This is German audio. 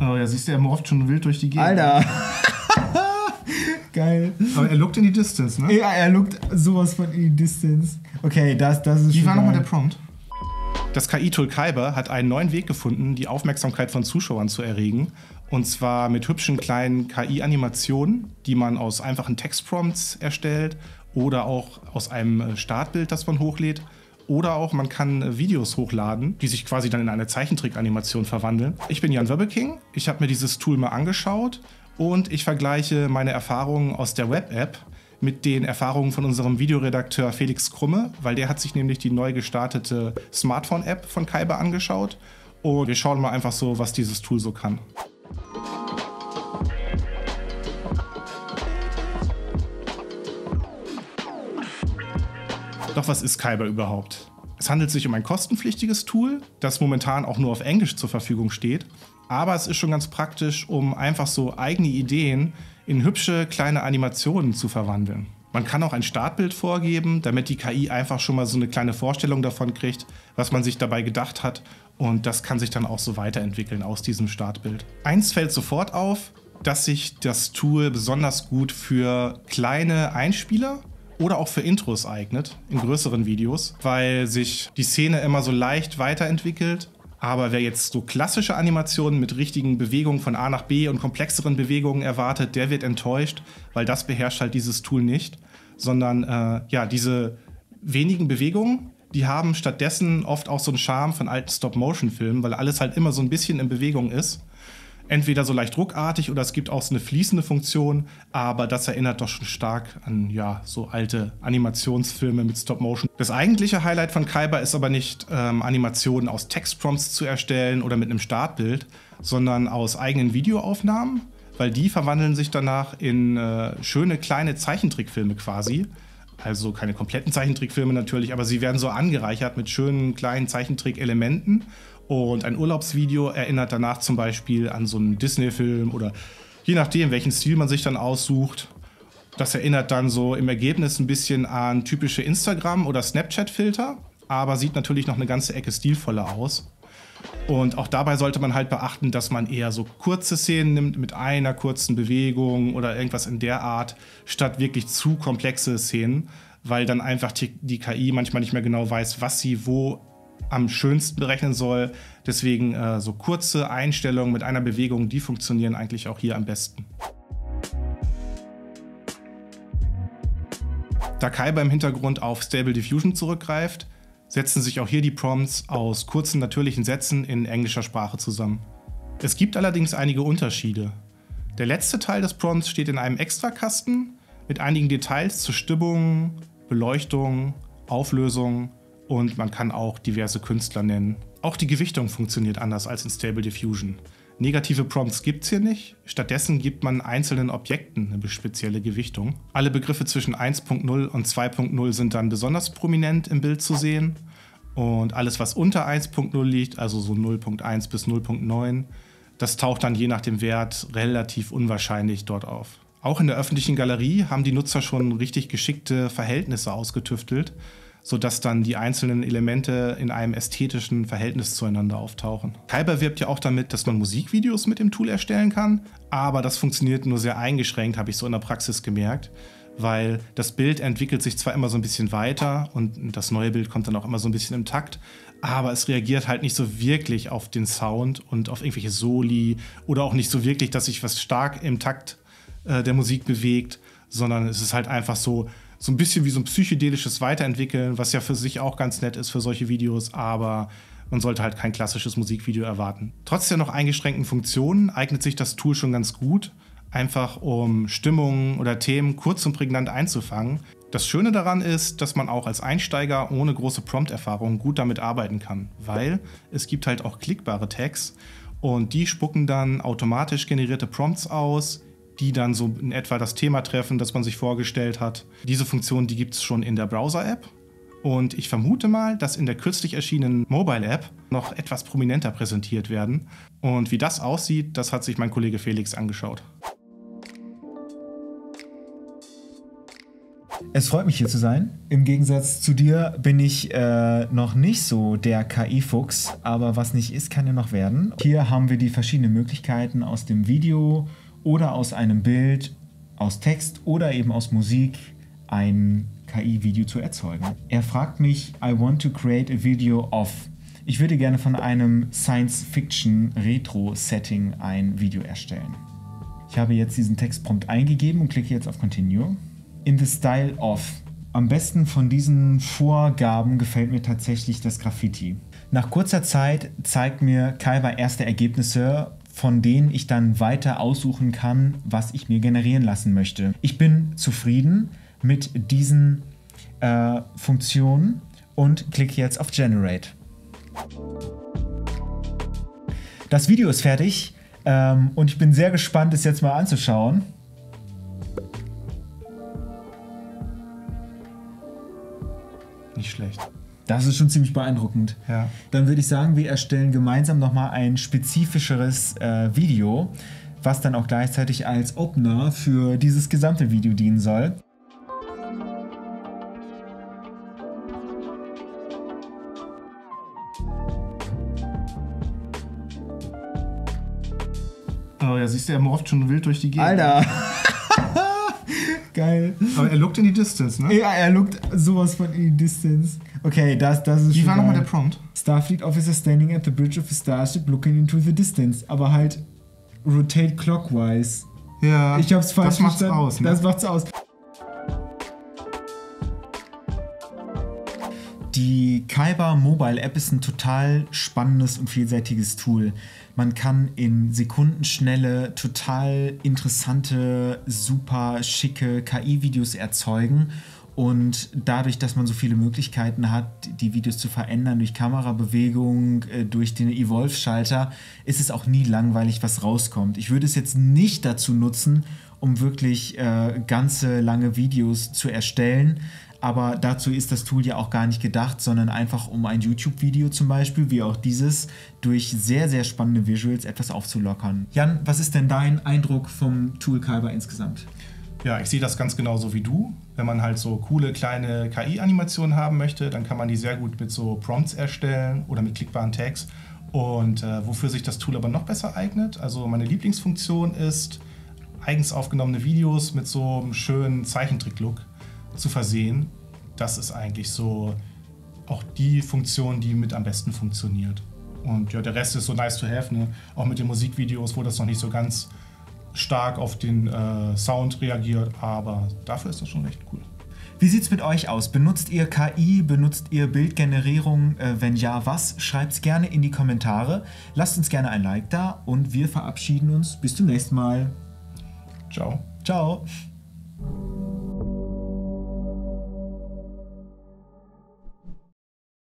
Oh ja, siehst du, er morpht schon wild durch die Gegend. Alter! Geil. Aber er lookt in die Distance, ne? Ja, er lookt sowas von in die Distance. Okay, das ist. Wie war nochmal der Prompt? Das KI-Tool Kaiber hat einen neuen Weg gefunden, die Aufmerksamkeit von Zuschauern zu erregen. Und zwar mit hübschen kleinen KI-Animationen, die man aus einfachen Textprompts erstellt oder auch aus einem Startbild, das man hochlädt. Oder auch, man kann Videos hochladen, die sich quasi dann in eine Zeichentrickanimation verwandeln. Ich bin Jan Wöbbeking, ich habe mir dieses Tool mal angeschaut und ich vergleiche meine Erfahrungen aus der Web-App mit den Erfahrungen von unserem Videoredakteur Felix Krumme, weil der hat sich nämlich die neu gestartete Smartphone-App von Kaiber angeschaut. Und wir schauen mal einfach so, was dieses Tool so kann. Doch was ist Kaiber überhaupt? Es handelt sich um ein kostenpflichtiges Tool, das momentan auch nur auf Englisch zur Verfügung steht. Aber es ist schon ganz praktisch, um einfach so eigene Ideen in hübsche kleine Animationen zu verwandeln. Man kann auch ein Startbild vorgeben, damit die KI einfach schon mal so eine kleine Vorstellung davon kriegt, was man sich dabei gedacht hat. Und das kann sich dann auch so weiterentwickeln aus diesem Startbild. Eins fällt sofort auf, dass sich das Tool besonders gut für kleine Einspieler oder auch für Intros eignet, in größeren Videos, weil sich die Szene immer so leicht weiterentwickelt. Aber wer jetzt so klassische Animationen mit richtigen Bewegungen von A nach B und komplexeren Bewegungen erwartet, der wird enttäuscht, weil das beherrscht halt dieses Tool nicht. Sondern ja, diese wenigen Bewegungen, die haben stattdessen oft auch so einen Charme von alten Stop-Motion-Filmen, weil alles halt immer so ein bisschen in Bewegung ist. Entweder so leicht ruckartig oder es gibt auch so eine fließende Funktion, aber das erinnert doch schon stark an, ja, so alte Animationsfilme mit Stop-Motion. Das eigentliche Highlight von Kaiber ist aber nicht, Animationen aus Textprompts zu erstellen oder mit einem Startbild, sondern aus eigenen Videoaufnahmen, weil die verwandeln sich danach in schöne kleine Zeichentrickfilme quasi. Also keine kompletten Zeichentrickfilme natürlich, aber sie werden so angereichert mit schönen kleinen Zeichentrick-Elementen. Und ein Urlaubsvideo erinnert danach zum Beispiel an so einen Disney-Film oder je nachdem, welchen Stil man sich dann aussucht. Das erinnert dann so im Ergebnis ein bisschen an typische Instagram- oder Snapchat-Filter, aber sieht natürlich noch eine ganze Ecke stilvoller aus. Und auch dabei sollte man halt beachten, dass man eher so kurze Szenen nimmt mit einer kurzen Bewegung oder irgendwas in der Art, statt wirklich zu komplexe Szenen, weil dann einfach die KI manchmal nicht mehr genau weiß, was sie wo am schönsten berechnen soll. Deswegen so kurze Einstellungen mit einer Bewegung, die funktionieren eigentlich auch hier am besten. Da Kaiber im Hintergrund auf Stable Diffusion zurückgreift, setzen sich auch hier die Prompts aus kurzen natürlichen Sätzen in englischer Sprache zusammen. Es gibt allerdings einige Unterschiede. Der letzte Teil des Prompts steht in einem Extrakasten mit einigen Details zur Stimmung, Beleuchtung, Auflösung. Und man kann auch diverse Künstler nennen. Auch die Gewichtung funktioniert anders als in Stable Diffusion. Negative Prompts gibt es hier nicht. Stattdessen gibt man einzelnen Objekten eine spezielle Gewichtung. Alle Begriffe zwischen 1.0 und 2.0 sind dann besonders prominent im Bild zu sehen. Und alles, was unter 1.0 liegt, also so 0.1 bis 0.9, das taucht dann je nach dem Wert relativ unwahrscheinlich dort auf. Auch in der öffentlichen Galerie haben die Nutzer schon richtig geschickte Verhältnisse ausgetüftelt, sodass dann die einzelnen Elemente in einem ästhetischen Verhältnis zueinander auftauchen. Kaiber wirbt ja auch damit, dass man Musikvideos mit dem Tool erstellen kann, aber das funktioniert nur sehr eingeschränkt, habe ich so in der Praxis gemerkt, weil das Bild entwickelt sich zwar immer so ein bisschen weiter und das neue Bild kommt dann auch immer so ein bisschen im Takt, aber es reagiert halt nicht so wirklich auf den Sound und auf irgendwelche Soli oder auch nicht so wirklich, dass sich was stark im Takt der Musik bewegt, sondern es ist halt einfach so ein bisschen wie so ein psychedelisches Weiterentwickeln, was ja für sich auch ganz nett ist für solche Videos, aber man sollte halt kein klassisches Musikvideo erwarten. Trotz der noch eingeschränkten Funktionen eignet sich das Tool schon ganz gut, einfach um Stimmungen oder Themen kurz und prägnant einzufangen. Das Schöne daran ist, dass man auch als Einsteiger ohne große Prompt-Erfahrung gut damit arbeiten kann, weil es gibt halt auch klickbare Tags und die spucken dann automatisch generierte Prompts aus, die dann so in etwa das Thema treffen, das man sich vorgestellt hat. Diese Funktion, die gibt es schon in der Browser-App. Und ich vermute mal, dass in der kürzlich erschienenen Mobile-App noch etwas prominenter präsentiert werden. Und wie das aussieht, das hat sich mein Kollege Felix angeschaut. Es freut mich, hier zu sein. Im Gegensatz zu dir bin ich noch nicht so der KI-Fuchs, aber was nicht ist, kann ja noch werden. Hier haben wir die verschiedenen Möglichkeiten aus dem Video oder aus einem Bild, aus Text oder eben aus Musik ein KI-Video zu erzeugen. Er fragt mich, I want to create a video of. Ich würde gerne von einem Science-Fiction-Retro-Setting ein Video erstellen. Ich habe jetzt diesen Textprompt eingegeben und klicke jetzt auf Continue. In the style of. Am besten von diesen Vorgaben gefällt mir tatsächlich das Graffiti. Nach kurzer Zeit zeigt mir Kaiber erste Ergebnisse, von denen ich dann weiter aussuchen kann, was ich mir generieren lassen möchte. Ich bin zufrieden mit diesen Funktionen und klicke jetzt auf Generate. Das Video ist fertig und ich bin sehr gespannt, es jetzt mal anzuschauen. Nicht schlecht. Das ist schon ziemlich beeindruckend. Ja. Dann würde ich sagen, wir erstellen gemeinsam nochmal ein spezifischeres Video, was dann auch gleichzeitig als Opener für dieses gesamte Video dienen soll. Oh ja, siehst du, er morpht schon wild durch die Gegend. Alter! Geil. Aber er lookt in die Distance, ne? Ja, er lookt sowas von in die Distance. Okay, das ist schon. Wie war nochmal der Prompt? Starfleet Officer standing at the bridge of a starship looking into the distance. Aber halt rotate clockwise. Ja, ich hab's falsch verstanden. Das macht's aus, ne? Das macht's aus. Die Kaiber Mobile App ist ein total spannendes und vielseitiges Tool. Man kann in sekundenschnelle, total interessante, super schicke KI-Videos erzeugen. Und dadurch, dass man so viele Möglichkeiten hat, die Videos zu verändern, durch Kamerabewegung, durch den Evolve-Schalter, ist es auch nie langweilig, was rauskommt. Ich würde es jetzt nicht dazu nutzen, um wirklich ganze lange Videos zu erstellen. Aber dazu ist das Tool ja auch gar nicht gedacht, sondern einfach um ein YouTube-Video zum Beispiel, wie auch dieses, durch sehr, sehr spannende Visuals etwas aufzulockern. Jan, was ist denn dein Eindruck vom Tool Kaiber insgesamt? Ja, ich sehe das ganz genauso wie du. Wenn man halt so coole kleine KI-Animationen haben möchte, dann kann man die sehr gut mit so Prompts erstellen oder mit klickbaren Tags. Und wofür sich das Tool aber noch besser eignet, also meine Lieblingsfunktion ist, eigens aufgenommene Videos mit so einem schönen Zeichentrick-Look zu versehen. Das ist eigentlich so auch die Funktion, die mit am besten funktioniert. Und ja, der Rest ist so nice to have, ne? Auch mit den Musikvideos, wo das noch nicht so ganz stark auf den Sound reagiert, aber dafür ist das schon recht cool. Wie sieht es mit euch aus? Benutzt ihr KI? Benutzt ihr Bildgenerierung? Wenn ja, was? Schreibt es gerne in die Kommentare. Lasst uns gerne ein Like da und wir verabschieden uns. Bis zum nächsten Mal. Ciao. Ciao.